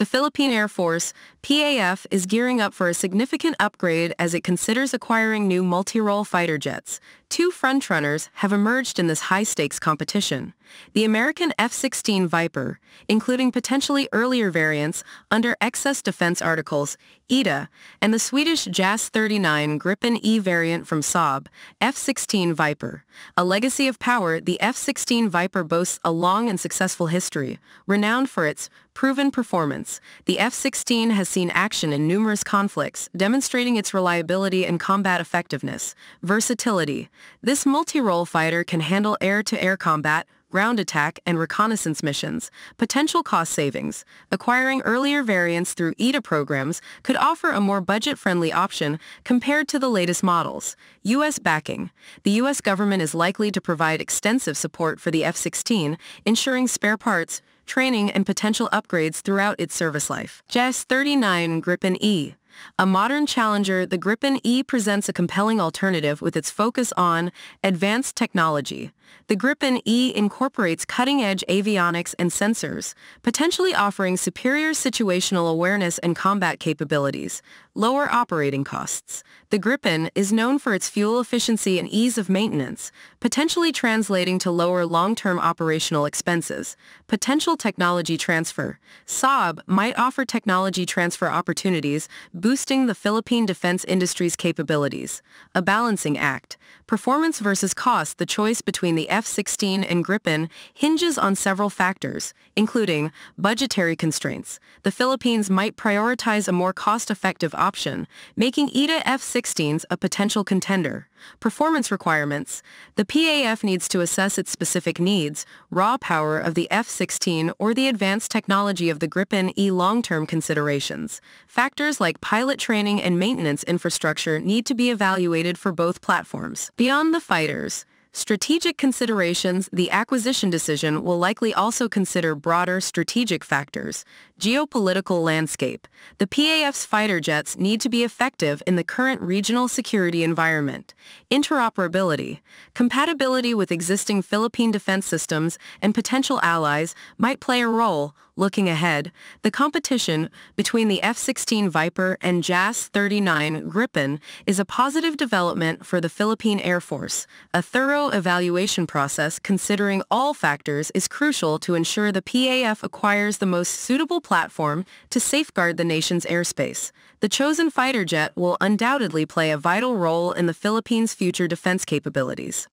The Philippine Air Force, PAF, is gearing up for a significant upgrade as it considers acquiring new multi-role fighter jets. Two frontrunners have emerged in this high-stakes competition. The American F-16 Viper, including potentially earlier variants under Excess Defense Articles, EDA, and the Swedish JAS-39 Gripen E variant from Saab, F-16 Viper. A legacy of power, the F-16 Viper boasts a long and successful history, renowned for its proven performance. The F-16 has seen action in numerous conflicts, demonstrating its reliability and combat effectiveness. Versatility. This multi-role fighter can handle air-to-air combat, ground attack, and reconnaissance missions. Potential cost savings. Acquiring earlier variants through EDA programs could offer a more budget-friendly option compared to the latest models. U.S. backing. The U.S. government is likely to provide extensive support for the F-16, ensuring spare parts, training, and potential upgrades throughout its service life. JAS-39 Gripen E. A modern challenger, the Gripen E presents a compelling alternative with its focus on advanced technology. The Gripen E incorporates cutting-edge avionics and sensors, potentially offering superior situational awareness and combat capabilities. Lower operating costs. The Gripen is known for its fuel efficiency and ease of maintenance, potentially translating to lower long-term operational expenses. Potential technology transfer. Saab might offer technology transfer opportunities, boosting the Philippine defense industry's capabilities. A balancing act. Performance versus cost. The choice between the F-16 and Gripen hinges on several factors, including budgetary constraints. The Philippines might prioritize a more cost-effective option, making EDA F-16s a potential contender. Performance requirements. The PAF needs to assess its specific needs, raw power of the F-16 or the advanced technology of the Gripen E. Long-term considerations. Factors like pilot training and maintenance infrastructure need to be evaluated for both platforms. Beyond the fighters. Strategic considerations. The acquisition decision will likely also consider broader strategic factors. Geopolitical landscape. The PAF's fighter jets need to be effective in the current regional security environment. Interoperability. Compatibility with existing Philippine defense systems and potential allies might play a role. Looking ahead, the competition between the F-16 Viper and JAS-39 Gripen is a positive development for the Philippine Air Force. A thorough evaluation process considering all factors is crucial to ensure the PAF acquires the most suitable platform to safeguard the nation's airspace. The chosen fighter jet will undoubtedly play a vital role in the Philippines' future defense capabilities.